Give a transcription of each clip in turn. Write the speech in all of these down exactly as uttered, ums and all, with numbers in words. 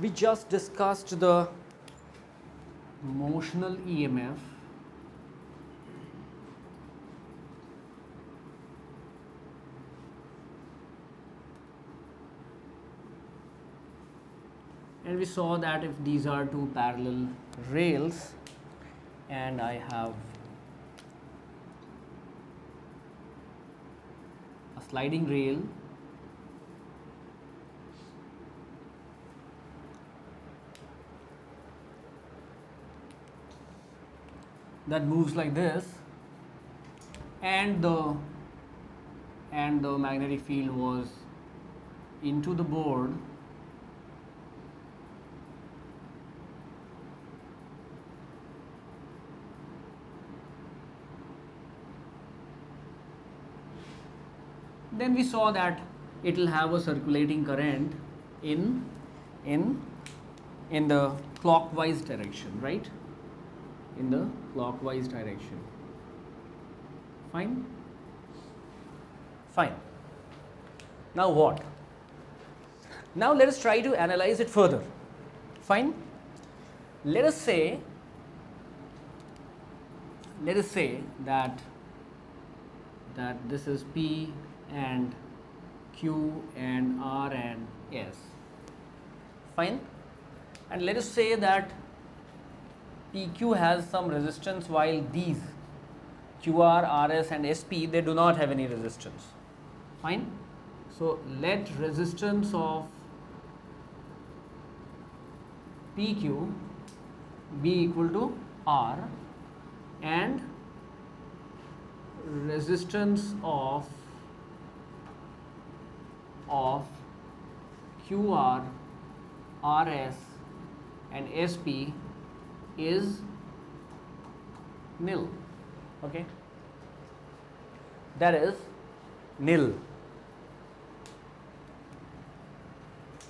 we just discussed the motional E M F, and we saw that if these are two parallel rails and I have a sliding rail that moves like this, and the and the magnetic field was into the board, then we saw that it will have a circulating current in in in the clockwise direction, right? In the clockwise direction. Fine? Fine. Now what? Now let us try to analyze it further. Fine? Let us say, let us say that, that this is P and Q and R and S. Fine? And let us say that P Q has some resistance, while these Q R, R S and S P, they do not have any resistance. Fine. So let resistance of P Q be equal to R and resistance of of Q R, R S and S P is nil. Okay, that is nil.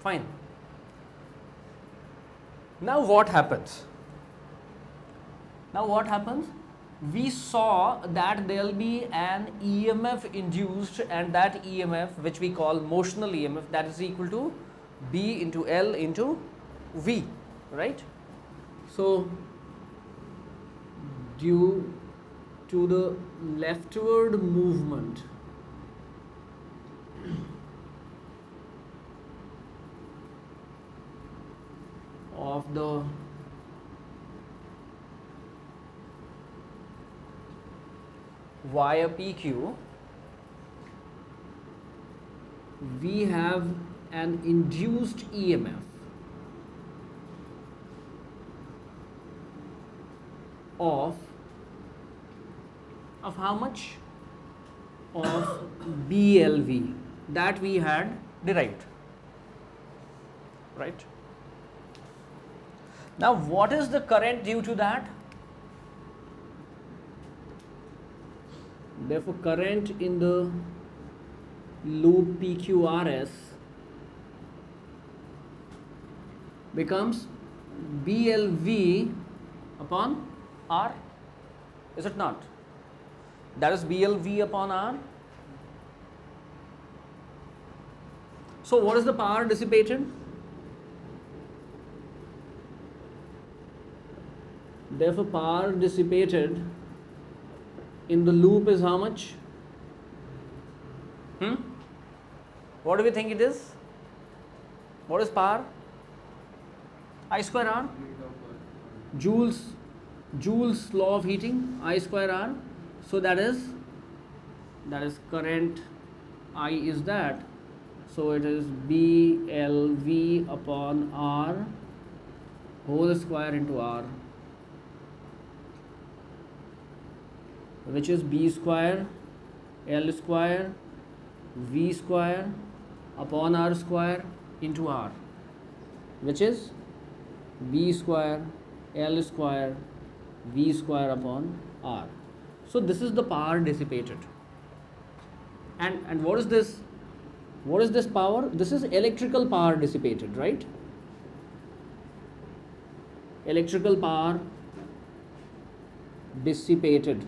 Fine. Now what happens? Now what happens? We saw that there will be an E M F induced, and that E M F, which we call motional E M F, that is equal to B into L into V, right? So, due to the leftward movement of the wire P Q, we have an induced E M F of of how much? Of B L V that we had derived, right? Now what is the current due to that? Therefore current in the loop P Q R S becomes B L V upon R, is it not? That is B L V upon R. So what is the power dissipated? Therefore power dissipated in the loop is how much? Hmm? What do we think it is? What is power? I square R? Joule's Joule's law of heating, I square R. So that is that is current I is that. So it is B L V upon R whole square into R, which is B square, L square, V square upon R square into R, which is B square, L square, V square upon R. So this is the power dissipated. And and what is this? What is this power? This is electrical power dissipated, right? Electrical power dissipated.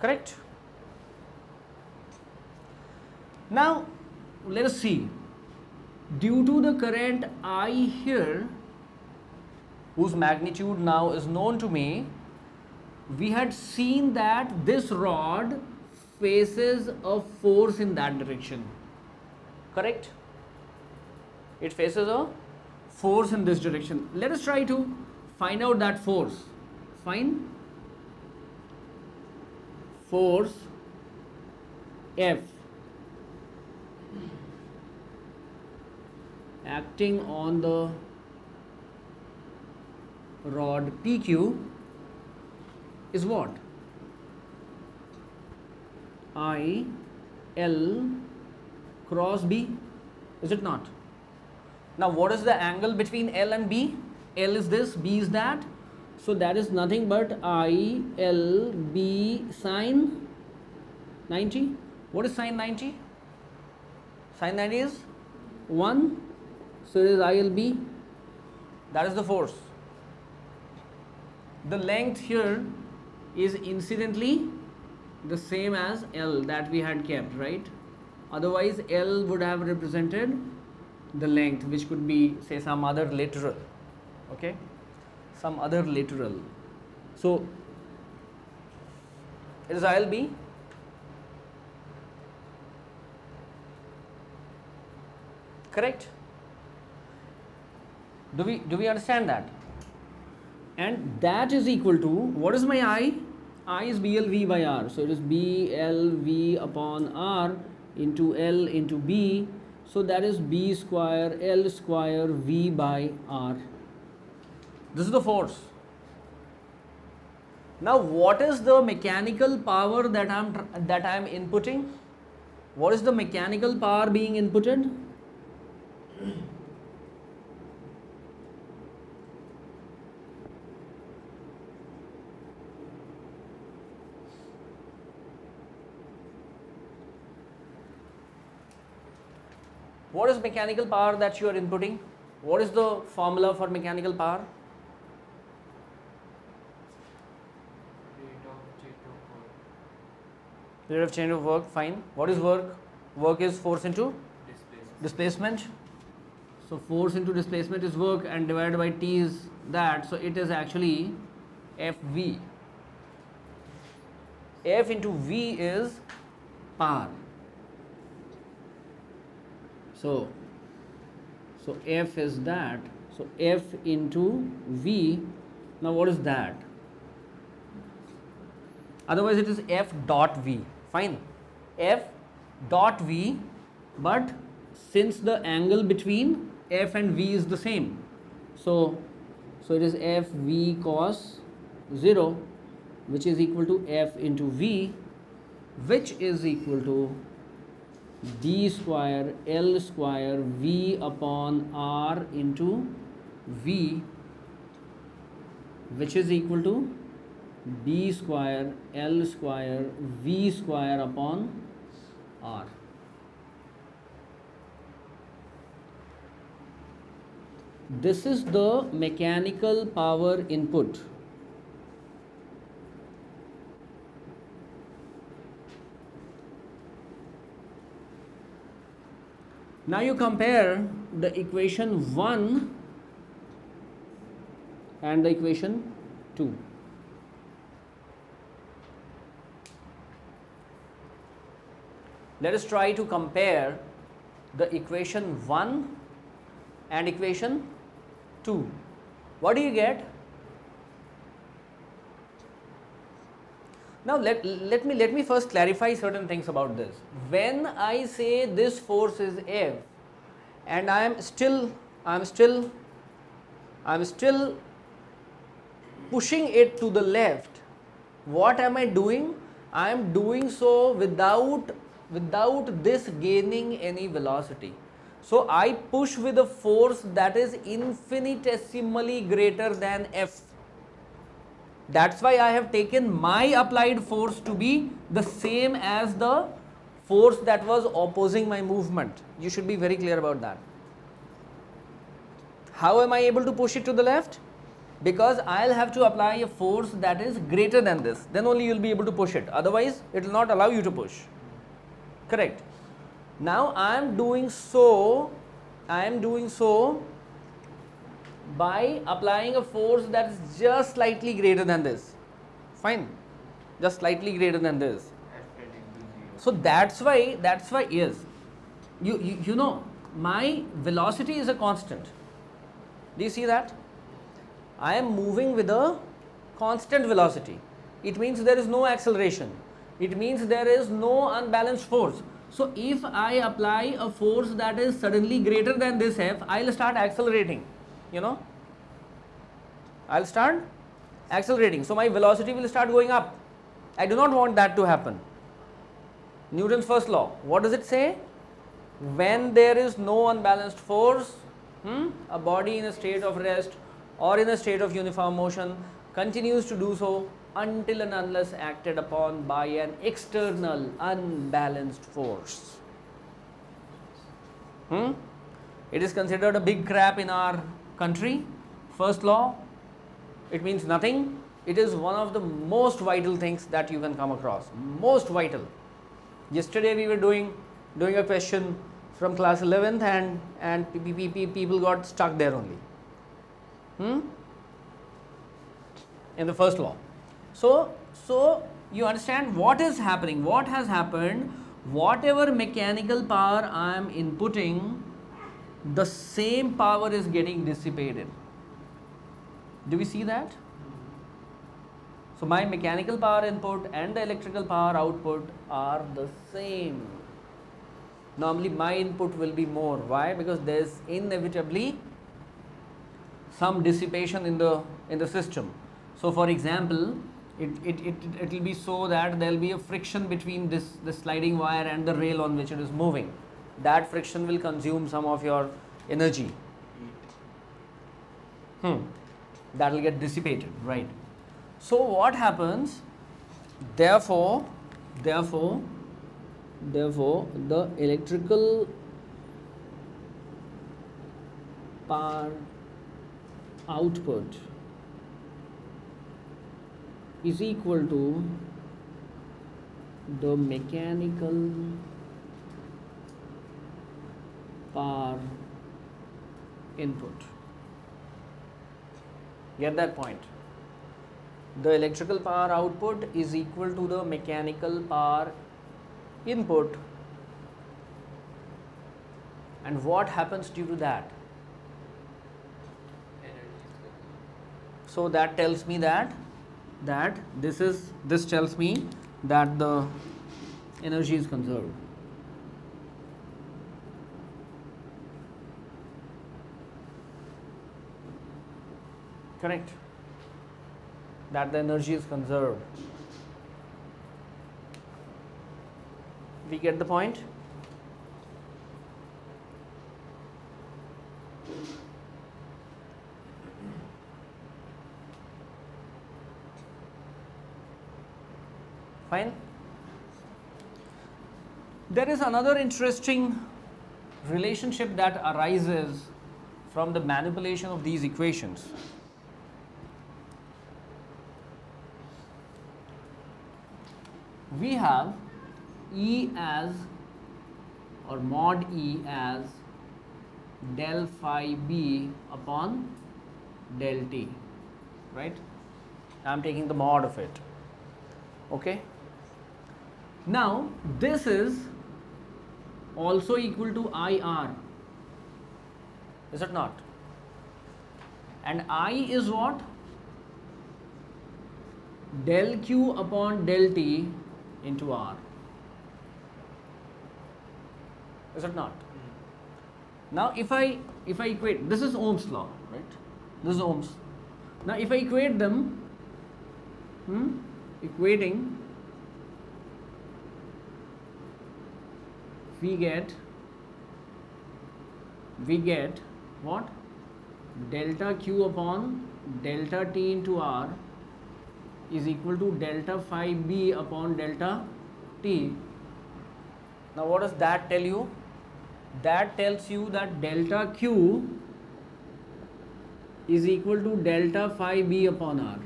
Correct? Now let us see, due to the current I here, whose magnitude now is known to me, we had seen that this rod faces a force in that direction, correct? It faces a force in this direction. Let us try to find out that force. Find force F acting on the rod P Q is what? I L cross B, is it not? Now what is the angle between L and B? L is this, B is that, so that is nothing but I L B sine ninety. What is sine ninety? Sine ninety is one, so it is I L B. That is the force. The length here is incidentally the same as L that we had kept, right? Otherwise L would have represented the length, which could be say some other lateral, okay, some other lateral. So it is I'll be correct. Do we do we understand that? And that is equal to, what is my I? I is B L V by R, so it is B L V upon R into L into B, so that is B square L square V by R. This is the force. Now what is the mechanical power that I am that I am inputting? What is the mechanical power being inputted? What is mechanical power that you are inputting? What is the formula for mechanical power? Rate of change of work, fine. What is work? Work is force into displacement. displacement. So force into displacement is work, and divided by T is that. So it is actually F V. F into V is power. So, so F is that, so F into V, now what is that? Otherwise it is F dot V, fine, F dot V, but since the angle between F and V is the same, so, so it is F V cos zero, which is equal to F into V, which is equal to d square L square V upon R into V, which is equal to d square L square V square upon R. This is the mechanical power input. Now you compare the equation one and the equation two. Let us try to compare the equation one and equation two. What do you get? Now let, let me let me first clarify certain things about this. When I say this force is F and I am still I am still I am still pushing it to the left, what am I doing? I am doing so without without this gaining any velocity. So I push with a force that is infinitesimally greater than F. That's why I have taken my applied force to be the same as the force that was opposing my movement. You should be very clear about that. How am I able to push it to the left? Because I'll have to apply a force that is greater than this. Then only you'll be able to push it. Otherwise, it will not allow you to push. Correct. Now I am doing so, I am doing so by applying a force that is just slightly greater than this. Fine, just slightly greater than this. So that's why, that's why yes, you, you, you know, my velocity is a constant. Do you see that? I am moving with a constant velocity. It means there is no acceleration. It means there is no unbalanced force. So if I apply a force that is suddenly greater than this F, I'll start accelerating, you know. I'll start accelerating. So my velocity will start going up. I do not want that to happen. Newton's first law, what does it say? When there is no unbalanced force, hmm, a body in a state of rest or in a state of uniform motion continues to do so until and unless acted upon by an external unbalanced force. Hmm? It is considered a big crap in our country. First law, it means nothing. It is one of the most vital things that you can come across, most vital. Yesterday we were doing doing a question from class eleventh and, and people got stuck there only, hmm? in the first law. So, so you understand what is happening, what has happened, whatever mechanical power I am inputting, the same power is getting dissipated. Do we see that? So my mechanical power input and the electrical power output are the same. Normally my input will be more. Why? Because there is inevitably some dissipation in the in the system. So for example, it it it it will be so that there will be a friction between this the sliding wire and the rail on which it is moving. That friction will consume some of your energy. Hmm. That will get dissipated, right? So what happens? Therefore, therefore. Therefore, the electrical power output is equal to the mechanical power input. Get that point? The electrical power output is equal to the mechanical power input. input and what happens due to that? So that tells me that that this is this tells me that the energy is conserved. Correct? That the energy is conserved. We get the point? Fine. There is another interesting relationship that arises from the manipulation of these equations. We have E as or mod E as del phi B upon del T, right? I am taking the mod of it, okay? Now this is also equal to I R, is it not? And I is what? Del Q upon del T into R. Is it not? Now if I if I equate, this is Ohm's law, right? This is Ohm's. Now if I equate them, hmm, equating, we get we get what? Delta Q upon delta T into R is equal to delta phi B upon delta T. Now what does that tell you? That tells you that delta Q is equal to delta phi B upon R.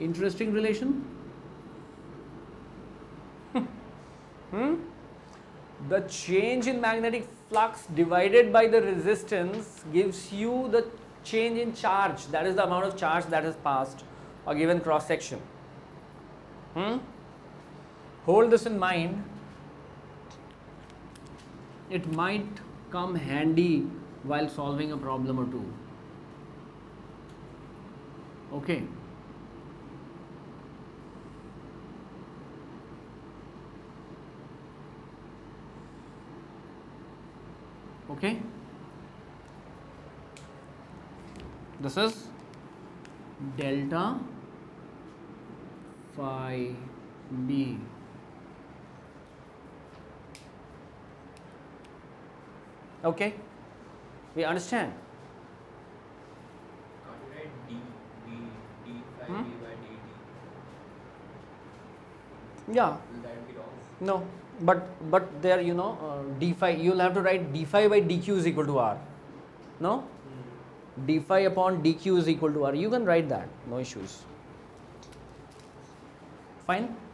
Interesting relation? Hmm? The change in magnetic flux divided by the resistance gives you the change in charge, that is the amount of charge that is passed a given cross section. Hmm? Hold this in mind, it might come handy while solving a problem or two. Okay. Okay. This is delta phi B. Okay. We understand. D, D, D, phi hmm? D by D T. Yeah. Will that be wrong? No. But but there you know uh, d phi, you will have to write d phi by dq is equal to r, no? Mm. d phi upon dq is equal to r, you can write that, no issues, fine.